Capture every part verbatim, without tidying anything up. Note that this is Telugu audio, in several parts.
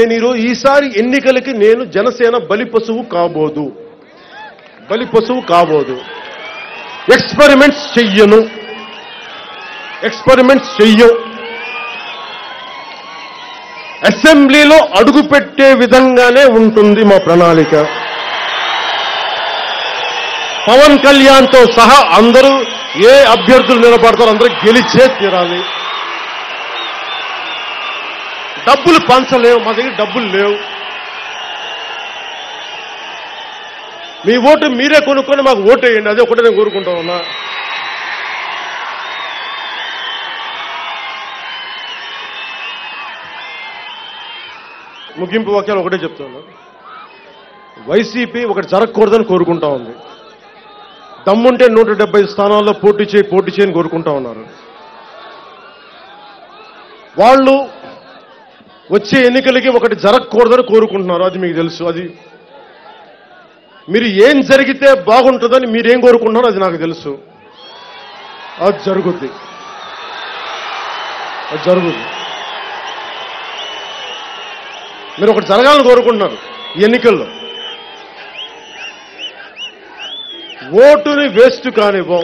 एन कनसेन बलि पशु काबोदु बलि पशु काबोदु एक्सपेरिमेंट्स चेयनु एक्सपेरिमेंट्स चेयो అసెంబ్లీలో అడుగుపెట్టే విధంగానే ఉంటుంది మా ప్రణాళిక పవన్ కళ్యాణ్ తో సహా అందరూ ఏ అభ్యర్థులు నిలబడతారో అందరూ గెలిచే తీరాలి డబ్బులు పంచలేవు మా దగ్గర డబ్బులు లేవు మీ ఓటు మీరే కొనుక్కొని మాకు ఓటు వేయండి అదే ఒకటే నేను కోరుకుంటా ఉన్నా ముగింపు వాక్యాలు ఒకటే చెప్తాను వైసీపీ ఒకటి జరగకూడదని కోరుకుంటా ఉంది దమ్ముంటే నూట డెబ్బై స్థానాల్లో పోటీ చేయి పోటీ చేయని కోరుకుంటా ఉన్నారు వాళ్ళు వచ్చే ఎన్నికలకి ఒకటి జరగకూడదని కోరుకుంటున్నారు అది మీకు తెలుసు అది మీరు ఏం జరిగితే బాగుంటుందని మీరు ఏం కోరుకుంటున్నారు అది నాకు తెలుసు అది జరుగుద్ది అది జరుగుద్ది మీరు ఒకటి జరగాలని కోరుకుంటున్నారు ఈ ఎన్నికల్లో ఓటుని వేస్ట్ కానివ్వ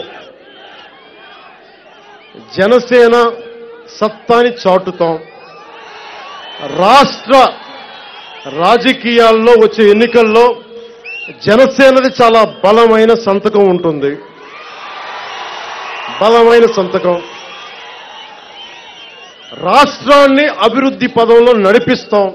జనసేన సత్తాని చాటుతాం రాష్ట్ర రాజకీయాల్లో వచ్చే ఎన్నికల్లో జనసేనది చాలా బలమైన సంతకం ఉంటుంది బలమైన సంతకం రాష్ట్రాన్ని అభివృద్ధి పదంలో నడిపిస్తాం